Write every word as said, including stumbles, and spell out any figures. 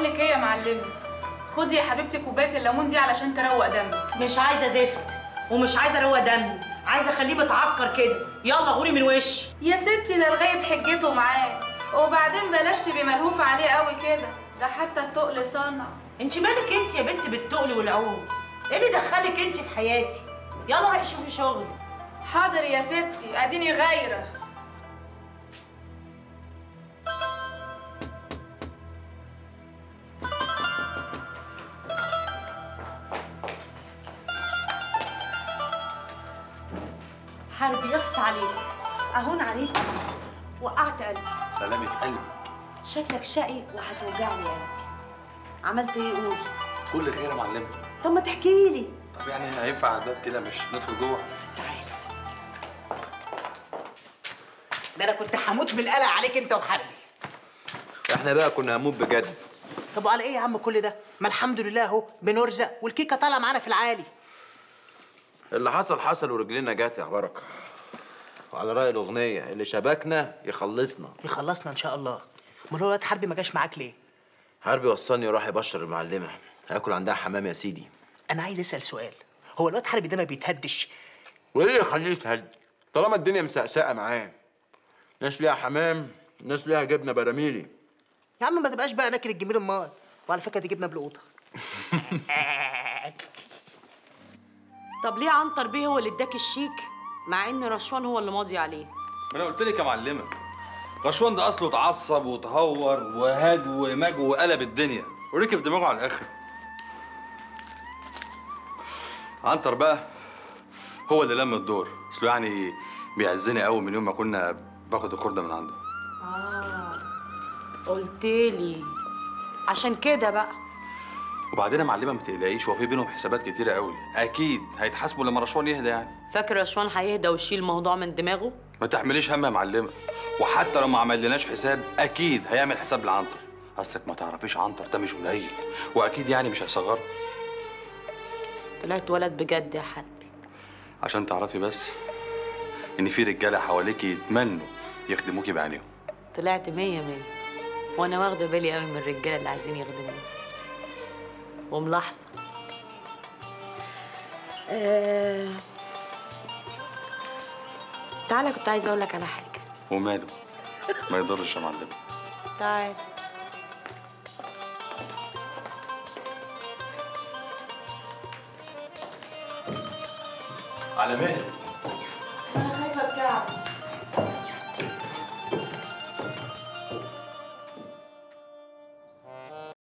بقول لك ايه يا معلمه، خدي يا حبيبتي كوبايه الليمون دي علشان تروق دمي. مش عايزه زفت ومش عايزه اروق دمي، عايزه اخليه متعكر كده. يلا غوري من وشي يا ستي، لا الغايب حجته معاه، وبعدين بلاش تبقي ملهوفه عليه قوي كده، ده حتى التقل صنع. انت مالك انت يا بنت بالتقل والعود؟ ايه اللي دخلك انت في حياتي؟ يلا روحي شوفي شغل. حاضر يا ستي، اديني غايره. حربي يخص عليك، اهون عليك وقعت قلبي. سلامة قلبي. شكلك شقي وهتوجعني قلبي. عملت ايه قولي؟ كل خير يا معلمة. طب ما تحكي لي. طب يعني هينفع على الباب كده؟ مش ندخل جوه؟ تعالى. ده انا كنت هموت بالقلق عليك انت وحربي. احنا بقى كنا هموت بجد. طب وعلى ايه يا عم كل ده؟ ما الحمد لله اهو بنرزق والكيكه طالعه معانا في العالي. اللي حصل حصل ورجلنا جت يا بركه. وعلى رأي الأغنية، اللي شبكنا يخلصنا. يخلصنا إن شاء الله. أمال هو الواد حربي ما جاش معاك ليه؟ حربي وصلني وراح يبشر المعلمة، هياكل عندها حمام يا سيدي. أنا عايز أسأل سؤال، هو الواد حربي ده ما بيتهدش؟ وإيه اللي يخليه يتهد؟ طالما الدنيا مسقسقة معاه. ناس ليها حمام، ناس ليها جبنة براميلي. يا عم ما تبقاش بقى ناكل الجميل أمال، وعلى فكرة دي جبنة بالقوطة. طب ليه عنتر بيه هو اللي اداك الشيك؟ مع ان رشوان هو اللي ماضي عليه. ما انا قلت لك يا معلمه، رشوان ده اصله اتعصب وتهور وهاج وماج وقلب الدنيا وركب دماغه على الاخر. عنتر بقى هو اللي لم الدور، اصله يعني بيعزني قوي من يوم ما كنا باخد الخرده من عنده. اه قلت لي عشان كده بقى. وبعدين يا معلمه ما تقلقيش، هو في بينهم حسابات كتيره قوي، اكيد هيتحاسبوا لما رشوان يهدى. يعني فاكر رشوان هيهدى ويشيل الموضوع من دماغه؟ ما تحمليش هم يا معلمه، وحتى لو ما عملناش حساب اكيد هيعمل حساب لعنتر. اصلك ما تعرفيش عنتر ده مش قليل، واكيد يعني مش هيصغره. طلعت ولد بجد يا حبيبي. عشان تعرفي بس ان في رجاله حواليكي يتمنوا يخدموكي بعينيهم. طلعت مية مية، وانا واخده بالي قوي من الرجاله اللي عايزين يخدموني وملاحظه. أه... تعالى كنت عايزه اقول لك على حاجه. وماله؟ ما يضرش يا معلم. تعالى. على مهلك.